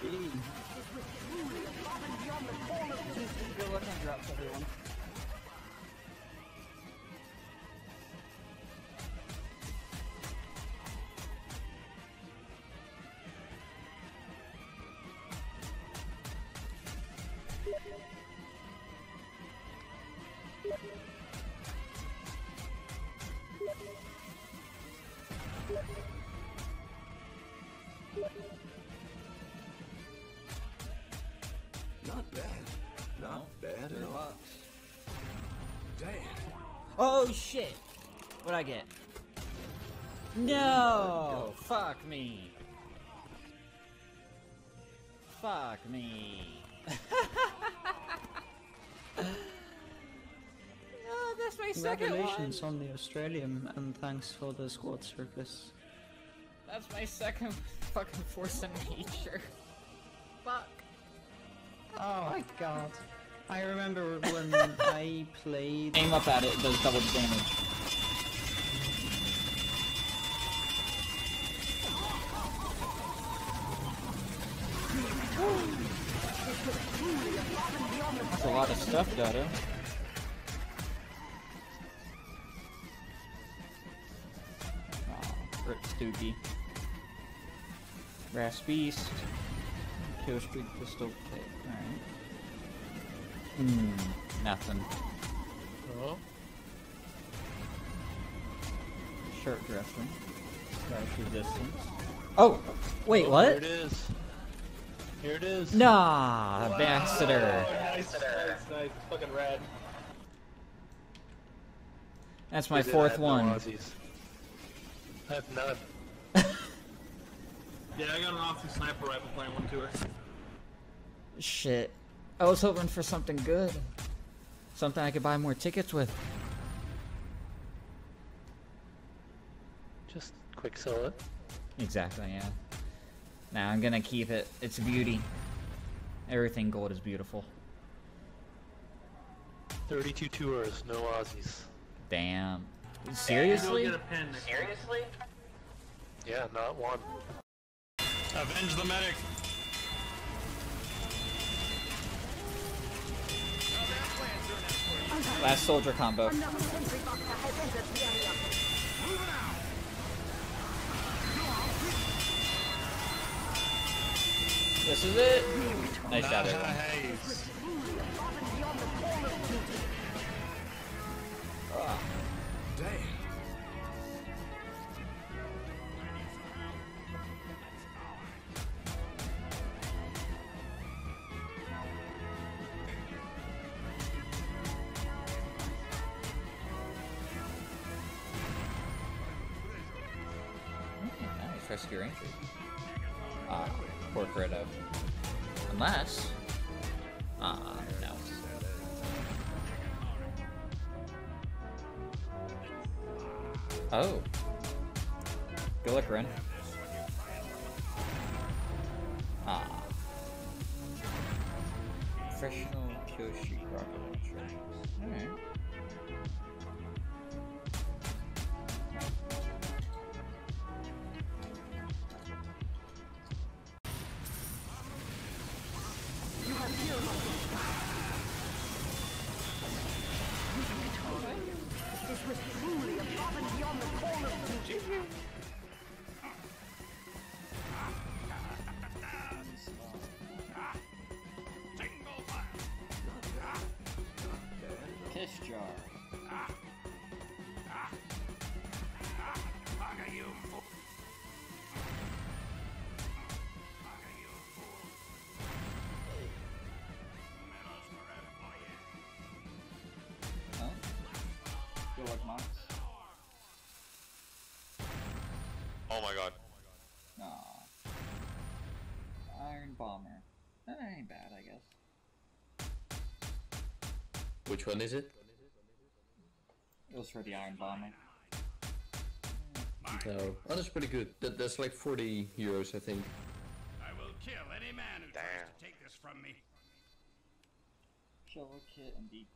Jeez. Please good luck on drops, everyone. Not bad. Not bad at all. Damn. Oh shit! What'd I get? No! Fuck me. Fuck me. Oh, that's my second one! Congratulations on the Australium, and thanks for the squad circus. That's my second fucking Force-A-Nature. Fuck. Oh my god. I remember when I played... Aim up at it, it does double damage. That's a lot of stuff, Dada. Aw, rip Stoogie. Brass Beast. Kill Streak Pistol Pit. Alright. Nothing. Hello? Shirt dressing. Crash resistance. Oh! Wait, oh, what? Here it is. Here it is. Nah, wow. Ambassador. Oh, nice. Fucking rad. That's my fourth one. No, I have none. Yeah, I got an awesome sniper rifle playing one tour. Shit. I was hoping for something good. Something I could buy more tickets with. Just quick sell it. Exactly, yeah. Nah, I'm gonna keep it. It's beauty. Everything gold is beautiful. 32 tours, no Aussies. Damn. Seriously? Hey, seriously? Yeah, not one. Avenge the medic! Last soldier combo. This is it! Nice job, everyone. Oh. Dang. Rescue Ranger. Ah, poor Credo. Unless... ah, no. Oh. Good luck, Ren. Ah. Professional Kyoshi rocket launcher. Alright. Piss jar. Oh. Good luck, Mox. Oh my god. Aw. Iron Bomber. That ain't bad, I guess. Which one is it? It was for the Iron Bomber. No. Oh, that's pretty good. That's like 40 euros, I think. I will kill any man who tries to take this from me. Killer kit and decrease.